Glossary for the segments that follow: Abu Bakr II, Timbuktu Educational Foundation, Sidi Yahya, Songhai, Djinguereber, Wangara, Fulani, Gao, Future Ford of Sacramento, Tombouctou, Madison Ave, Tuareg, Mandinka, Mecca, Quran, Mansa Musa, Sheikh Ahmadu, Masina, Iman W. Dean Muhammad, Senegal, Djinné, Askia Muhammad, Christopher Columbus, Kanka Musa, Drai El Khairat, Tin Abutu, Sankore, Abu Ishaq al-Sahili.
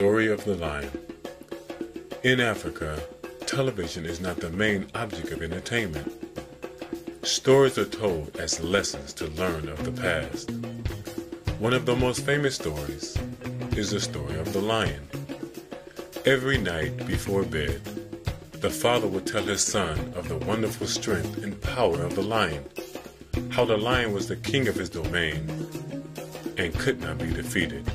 Story of the Lion. In Africa, television is not the main object of entertainment. Stories are told as lessons to learn of the past. One of the most famous stories is the story of the lion. Every night before bed, the father would tell his son of the wonderful strength and power of the lion, how the lion was the king of his domain and could not be defeated.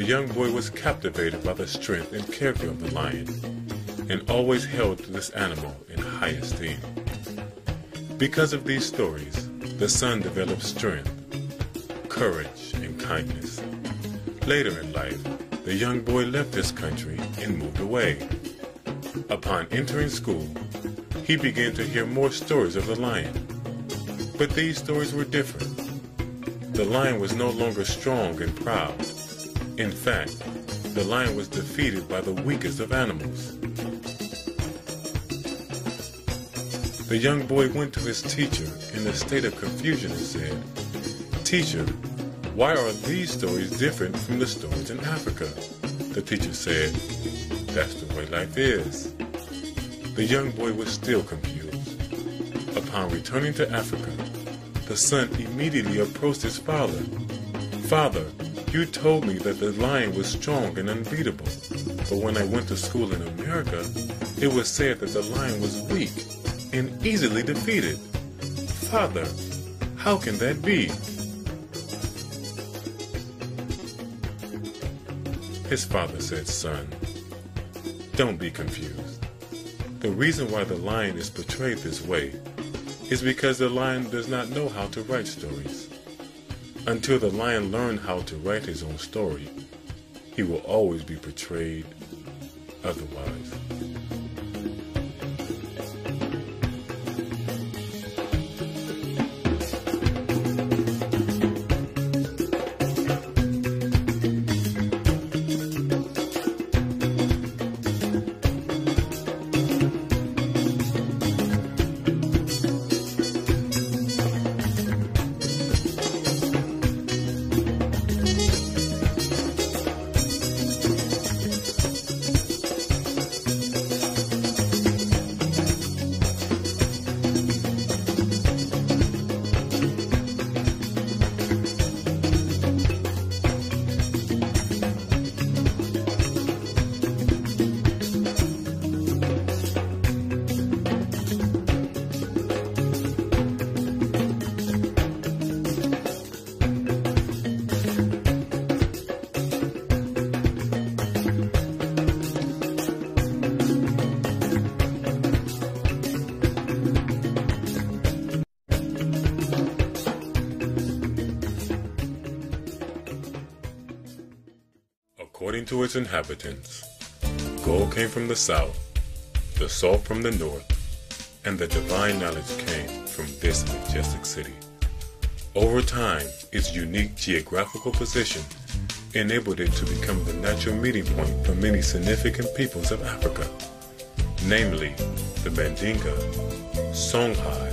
The young boy was captivated by the strength and character of the lion and always held this animal in high esteem. Because of these stories, the son developed strength, courage, and kindness. Later in life, the young boy left his country and moved away. Upon entering school, he began to hear more stories of the lion. But these stories were different. The lion was no longer strong and proud. In fact, the lion was defeated by the weakest of animals. The young boy went to his teacher in a state of confusion and said, "Teacher, why are these stories different from the stories in Africa?" The teacher said, "That's the way life is." The young boy was still confused. Upon returning to Africa, the son immediately approached his father. "Father, you told me that the lion was strong and unbeatable, but when I went to school in America, it was said that the lion was weak and easily defeated. Father, how can that be?" His father said, "Son, don't be confused. The reason why the lion is portrayed this way is because the lion does not know how to write stories. Until the lion learned how to write his own story, he will always be portrayed otherwise." According to its inhabitants, gold came from the south, the salt from the north, and the divine knowledge came from this majestic city. Over time, its unique geographical position enabled it to become the natural meeting point for many significant peoples of Africa, namely the Mandinka, Songhai,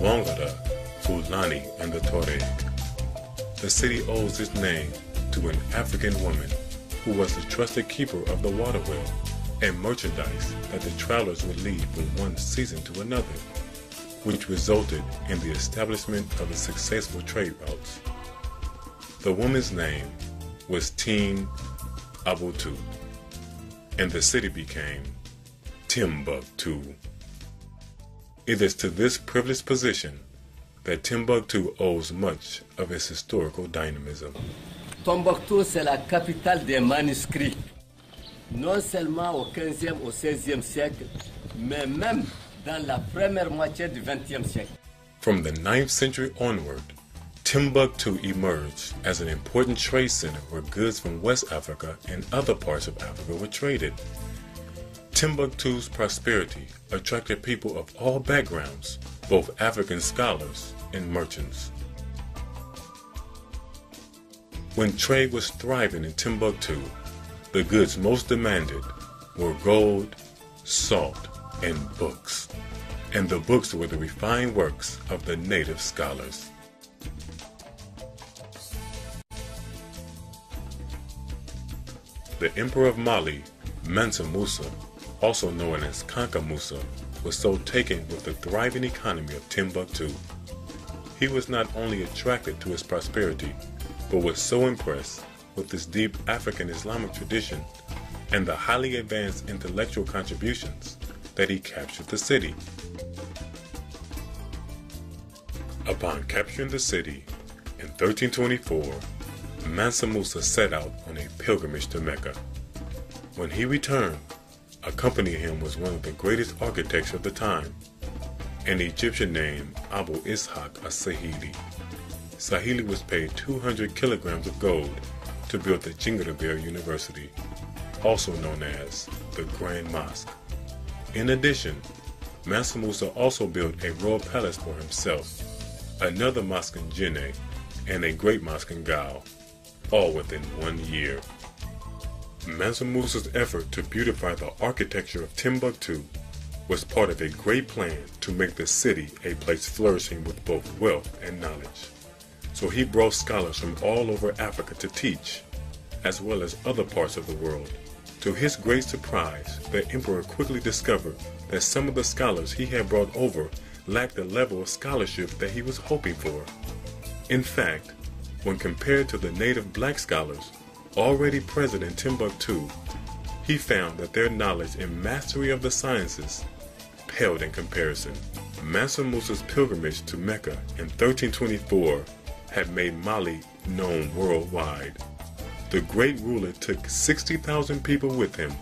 Wangara, Fulani, and the Tuareg. The city owes its name to an African woman who was the trusted keeper of the water well and merchandise that the travelers would leave from one season to another, which resulted in the establishment of the successful trade routes. The woman's name was Tin Abutu, and the city became Timbuktu. It is to this privileged position that Timbuktu owes much of its historical dynamism. Tombouctou, c'est la capitale des manuscrits, non seulement au 15e, au 16e siècle, mais même dans la première moitié du 20e siècle. From the 9th century onward, Timbuktu emerged as an important trade center where goods from West Africa and other parts of Africa were traded. Timbuktu's prosperity attracted people of all backgrounds, both African scholars and merchants. When trade was thriving in Timbuktu, the goods most demanded were gold, salt, and books. And the books were the refined works of the native scholars. The Emperor of Mali, Mansa Musa, also known as Kanka Musa, was so taken with the thriving economy of Timbuktu. He was not only attracted to its prosperity, but was so impressed with its deep African Islamic tradition and the highly advanced intellectual contributions that he captured the city. Upon capturing the city, in 1324, Mansa Musa set out on a pilgrimage to Mecca. When he returned, accompanying him was one of the greatest architects of the time, an Egyptian named Abu Ishaq al-Sahili. Sahili was paid 200 kilograms of gold to build the Djinguereber University, also known as the Grand Mosque. In addition, Mansa Musa also built a royal palace for himself, another mosque in Djinné, and a great mosque in Gao, all within 1 year. Mansa Musa's effort to beautify the architecture of Timbuktu was part of a great plan to make the city a place flourishing with both wealth and knowledge. So he brought scholars from all over Africa to teach, as well as other parts of the world. To his great surprise, the emperor quickly discovered that some of the scholars he had brought over lacked the level of scholarship that he was hoping for. In fact, when compared to the native black scholars already present in Timbuktu, he found that their knowledge and mastery of the sciences paled in comparison. Mansa Musa's pilgrimage to Mecca in 1324 had made Mali known worldwide. The great ruler took 60,000 people with him,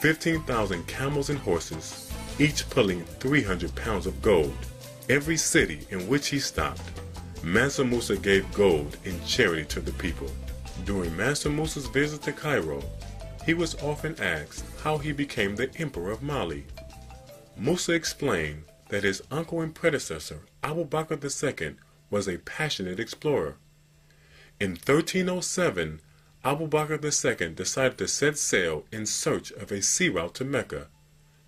15,000 camels and horses, each pulling 300 pounds of gold. Every city in which he stopped, Mansa Musa gave gold in charity to the people. During Mansa Musa's visit to Cairo, he was often asked how he became the Emperor of Mali. Musa explained that his uncle and predecessor, Abu Bakr II, was a passionate explorer. In 1307, Abu Bakr II decided to set sail in search of a sea route to Mecca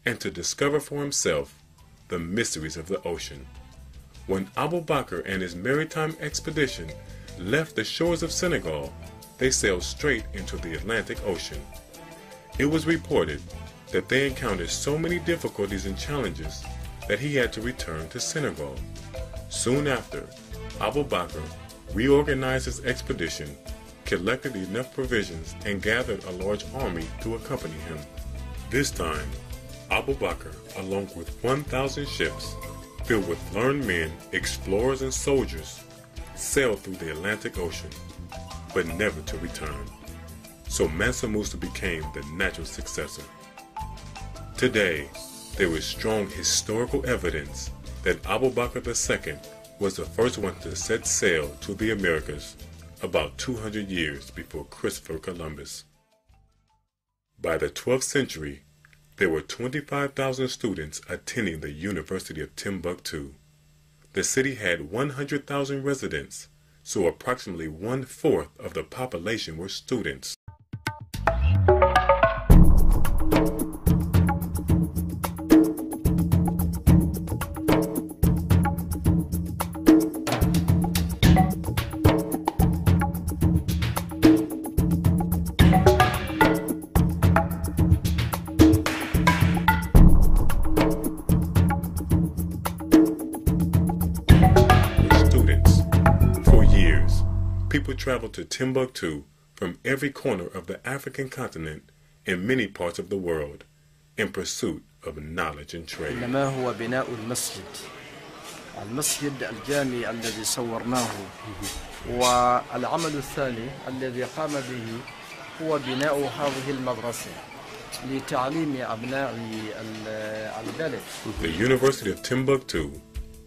and to discover for himself the mysteries of the ocean. When Abu Bakr and his maritime expedition left the shores of Senegal, they sailed straight into the Atlantic Ocean. It was reported that they encountered so many difficulties and challenges that he had to return to Senegal. Soon after, Abu Bakr reorganized his expedition, collected enough provisions, and gathered a large army to accompany him. This time, Abu Bakr, along with 1,000 ships filled with learned men, explorers, and soldiers, sailed through the Atlantic Ocean, but never to return. So Mansa Musa became the natural successor. Today, there is strong historical evidence that Abu Bakr II was the first one to set sail to the Americas about 200 years before Christopher Columbus. By the 12th century, there were 25,000 students attending the University of Timbuktu. The city had 100,000 residents, so approximately 1/4 of the population were students. People traveled to Timbuktu from every corner of the African continent and many parts of the world in pursuit of knowledge and trade. The University of Timbuktu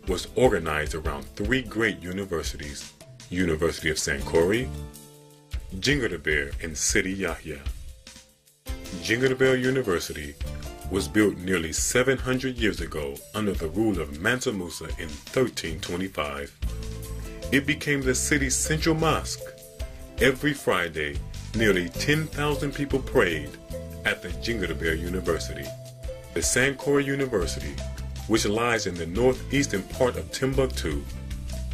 was organized around three great universities: University of Sankore, Djinguereber, and Sidi Yahya. Djinguereber University was built nearly 700 years ago under the rule of Mansa Musa in 1325. It became the city's central mosque. Every Friday, nearly 10,000 people prayed at the Djinguereber University. The Sankore University, which lies in the northeastern part of Timbuktu,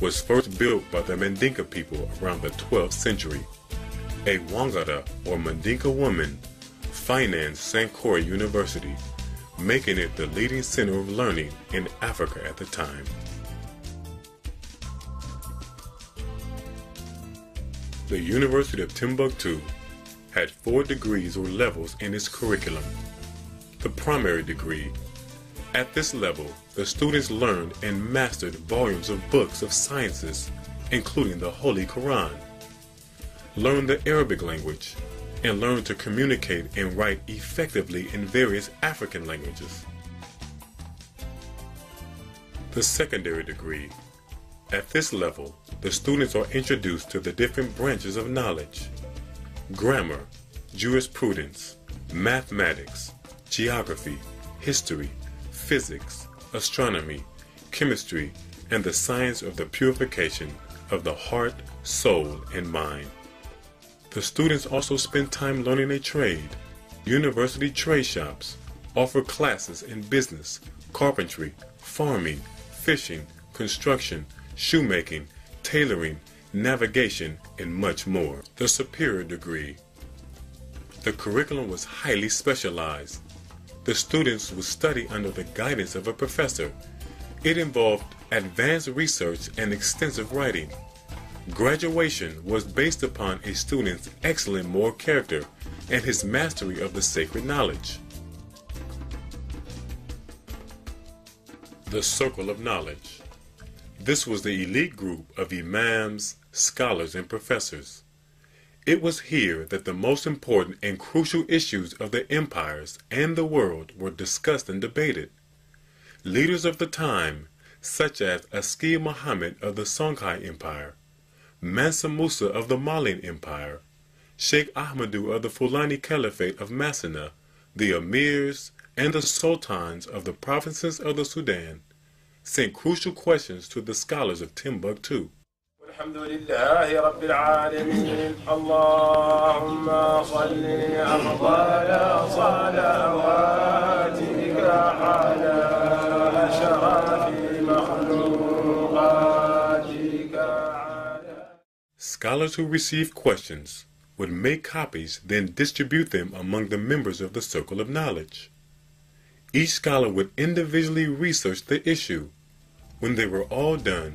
was first built by the Mandinka people around the 12th century. A Wangara or Mandinka woman financed Sankore University, making it the leading center of learning in Africa at the time. The University of Timbuktu had 4 degrees or levels in its curriculum. The primary degree. At this level, the students learned and mastered volumes of books of sciences, including the Holy Quran, learned the Arabic language, and learned to communicate and write effectively in various African languages. The secondary degree. At this level, the students are introduced to the different branches of knowledge: grammar, jurisprudence, mathematics, geography, history, physics, astronomy, chemistry, and the science of the purification of the heart, soul, and mind. The students also spend time learning a trade. University trade shops offer classes in business, carpentry, farming, fishing, construction, shoemaking, tailoring, navigation, and much more. The superior degree. The curriculum was highly specialized. The students would study under the guidance of a professor. It involved advanced research and extensive writing. Graduation was based upon a student's excellent moral character and his mastery of the sacred knowledge. The Circle of Knowledge. This was the elite group of imams, scholars, and professors. It was here that the most important and crucial issues of the empires and the world were discussed and debated. Leaders of the time, such as Askia Muhammad of the Songhai Empire, Mansa Musa of the Malian Empire, Sheikh Ahmadu of the Fulani Caliphate of Masina, the emirs and the sultans of the provinces of the Sudan, sent crucial questions to the scholars of Timbuktu. الحمد لله رب العالمين اللهم صل أفضل صلواتك على أشرف مخلوقاتك. Scholars who received questions would make copies, then distribute them among the members of the Circle of Knowledge. Each scholar would individually research the issue. When they were all done,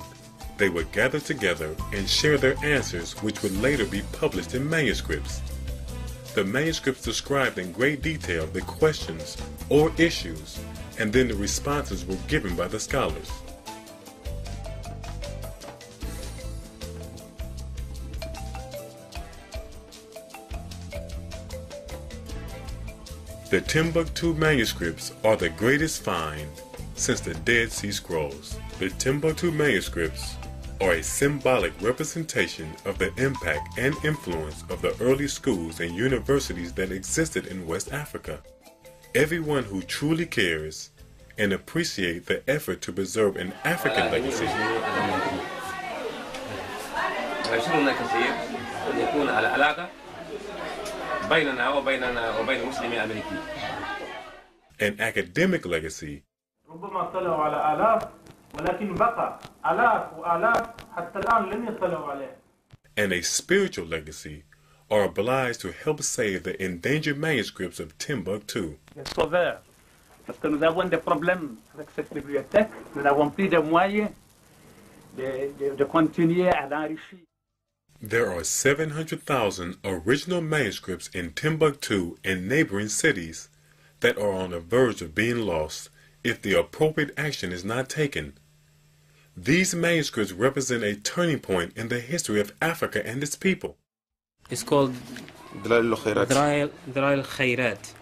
they would gather together and share their answers, which would later be published in manuscripts. The manuscripts described in great detail the questions or issues, and then the responses were given by the scholars. The Timbuktu manuscripts are the greatest find since the Dead Sea Scrolls. The Timbuktu manuscripts are a symbolic representation of the impact and influence of the early schools and universities that existed in West Africa. Everyone who truly cares and appreciates the effort to preserve an African legacy an academic legacy and a spiritual legacy are obliged to help save the endangered manuscripts of Timbuktu. There are 700,000 original manuscripts in Timbuktu and neighboring cities that are on the verge of being lost if the appropriate action is not taken. These manuscripts represent a turning point in the history of Africa and its people. It's called Drai El Khairat.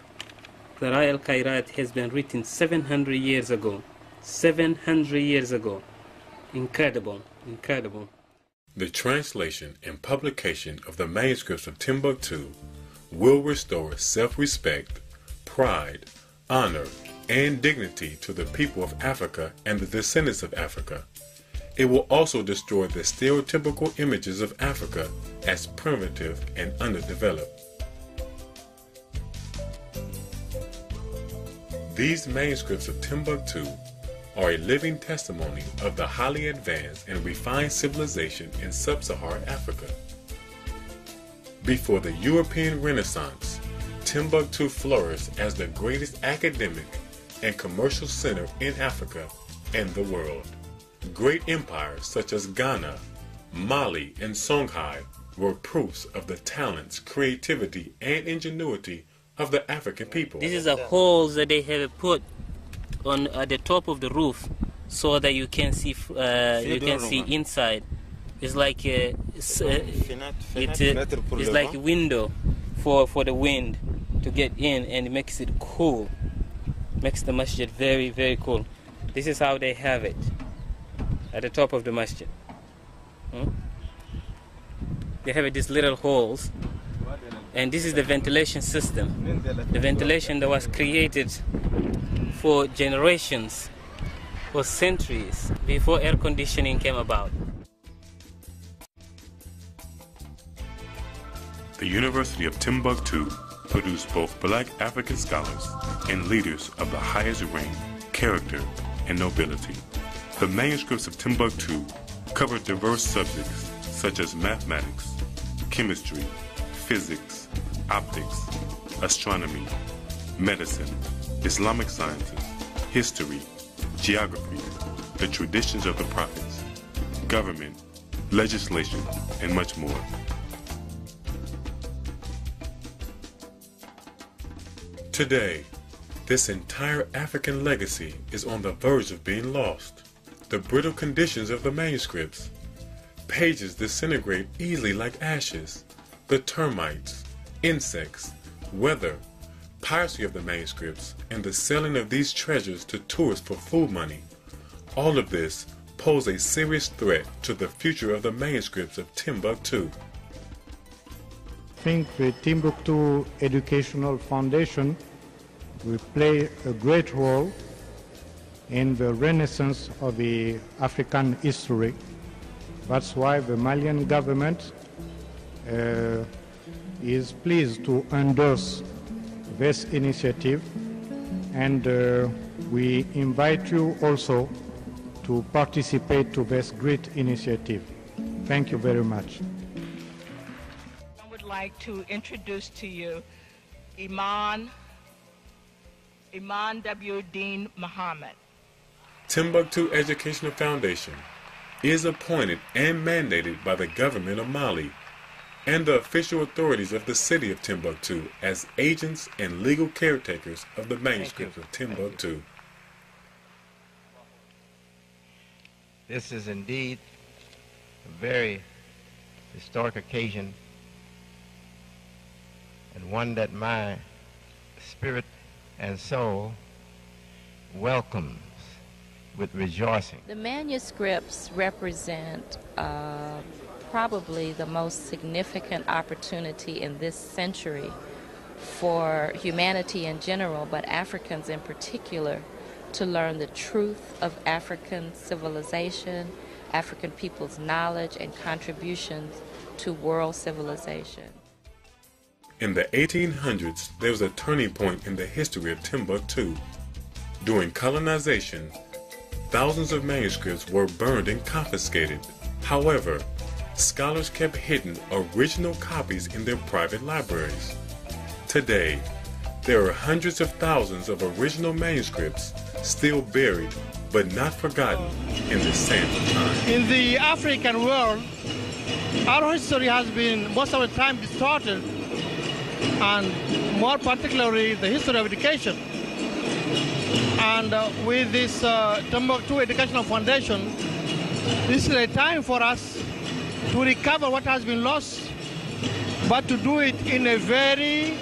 Drai El Khairat has been written 700 years ago. 700 years ago. Incredible, incredible. The translation and publication of the manuscripts of Timbuktu will restore self-respect, pride, honor, and dignity to the people of Africa and the descendants of Africa. It will also destroy the stereotypical images of Africa as primitive and underdeveloped. These manuscripts of Timbuktu are a living testimony of the highly advanced and refined civilization in sub-Saharan Africa. Before the European Renaissance, Timbuktu flourished as the greatest academic and commercial center in Africa and the world. Great empires such as Ghana, Mali, and Songhai were proofs of the talents, creativity, and ingenuity of the African people. This is a hole that they have put on the top of the roof so that you can see inside. It's like it's like a window for the wind to get in, and it makes it cool. Makes the masjid very, very cool. This is how they have it at the top of the masjid. They have these little holes, and this is the ventilation system. The ventilation that was created for generations, for centuries, before air conditioning came about. The University of Timbuktu produced both black African scholars and leaders of the highest rank, character, and nobility. The manuscripts of Timbuktu covered diverse subjects such as mathematics, chemistry, physics, optics, astronomy, medicine, Islamic sciences, history, geography, the traditions of the prophets, government, legislation, and much more. Today, this entire African legacy is on the verge of being lost. The brittle conditions of the manuscripts. Pages disintegrate easily like ashes. The termites, insects, weather, piracy of the manuscripts, and the selling of these treasures to tourists for food money. All of this poses a serious threat to the future of the manuscripts of Timbuktu. I think the Timbuktu Educational Foundation will play a great role in the renaissance of the African history. That's why the Malian government is pleased to endorse this initiative, and we invite you also to participate to this great initiative. Thank you very much. I would like to introduce to you Iman W. Dean Muhammad. Timbuktu Educational Foundation is appointed and mandated by the government of Mali and the official authorities of the city of Timbuktu as agents and legal caretakers of the manuscripts of Timbuktu. This is indeed a very historic occasion, and one that my spirit and soul welcomes with rejoicing. The manuscripts represent probably the most significant opportunity in this century for humanity in general, but Africans in particular, to learn the truth of African civilization, African people's knowledge and contributions to world civilization. In the 1800s, there was a turning point in the history of Timbuktu. During colonization, thousands of manuscripts were burned and confiscated. However, scholars kept hidden original copies in their private libraries. Today, there are hundreds of thousands of original manuscripts still buried but not forgotten in the sand of time. In the African world, our history has been most of the time distorted, and more particularly the history of education. And with this Timbuktu Educational Foundation, this is a time for us to recover what has been lost, but to do it in a very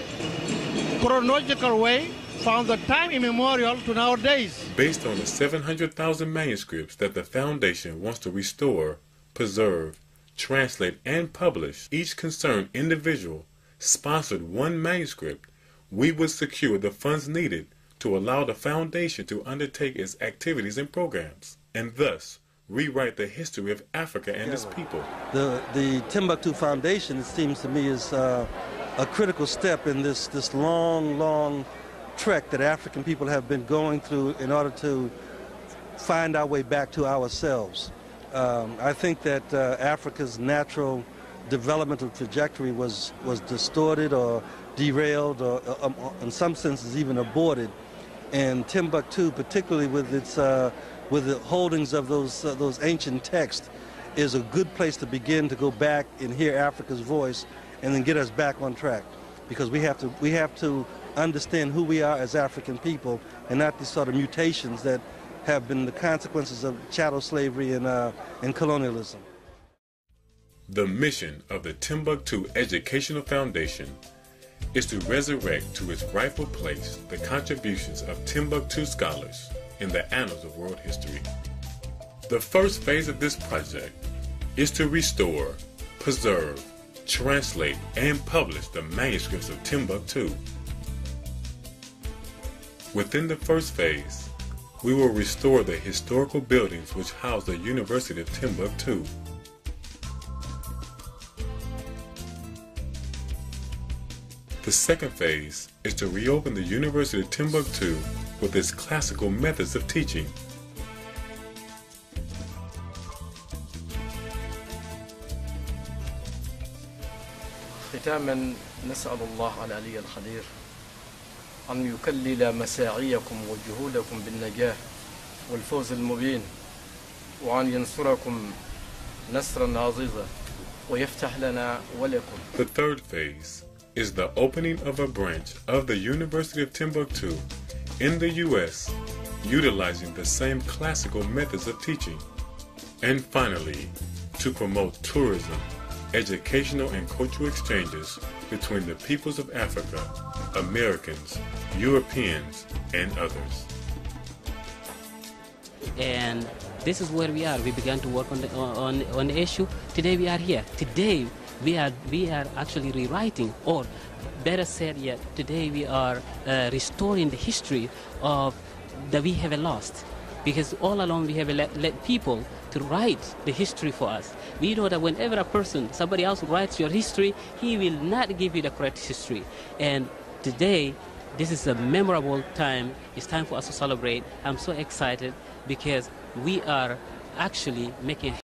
chronological way from the time immemorial to nowadays. Based on the 700,000 manuscripts that the foundation wants to restore, preserve, translate, and publish, each concerned individual sponsored one manuscript, we would secure the funds needed to allow the foundation to undertake its activities and programs, and thus rewrite the history of Africa and its people. The Timbuktu Foundation, it seems to me, is a critical step in this long, long trek that African people have been going through in order to find our way back to ourselves. I think that Africa's natural developmental trajectory was distorted or derailed or in some senses even aborted. And Timbuktu, particularly with the holdings of those ancient texts, is a good place to begin to go back and hear Africa's voice and then get us back on track, because we have to understand who we are as African people and not these sort of mutations that have been the consequences of chattel slavery and colonialism. The mission of the Timbuktu Educational Foundation is to resurrect to its rightful place the contributions of Timbuktu scholars in the annals of world history. The first phase of this project is to restore, preserve, translate, and publish the manuscripts of Timbuktu. Within the first phase, we will restore the historical buildings which house the University of Timbuktu. The second phase is to reopen the University of Timbuktu with its classical methods of teaching. ختاما نسأل الله العلي القدير أن يكلل مساعيكم وجهودكم بالنجاح والفوز المبين وأن ينصركم نصرا عزيزا ويفتح لنا ولكم. The third phase is the opening of a branch of the University of Timbuktu in the U.S., utilizing the same classical methods of teaching. And finally, to promote tourism, educational and cultural exchanges between the peoples of Africa, Americans, Europeans, and others. And this is where we are. We began to work on the issue. Today we are here. Today we are actually rewriting, or better said yet, today we are restoring the history of that we have lost, because all along we have let people to write the history for us. We know that whenever a person, somebody else writes your history, he will not give you the correct history. And today, this is a memorable time. It's time for us to celebrate. I'm so excited because we are actually making